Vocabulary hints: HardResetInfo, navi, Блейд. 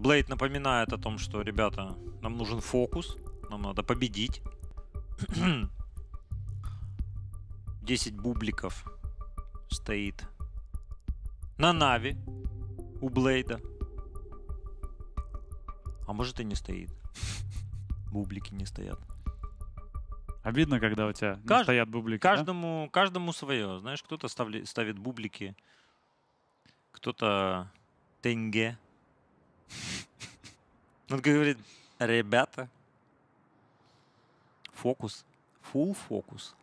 Блейд напоминает о том, что, ребята, нам нужен фокус. Нам надо победить. 10 бубликов стоит на Нави у Блейда. А может и не стоит. Бублики не стоят. Обидно, когда у тебя не стоят бублики. Каждому, да? Каждому свое. Знаешь, кто-то ставит бублики, кто-то тенге. Он говорит, ребята, фокус, full фокус.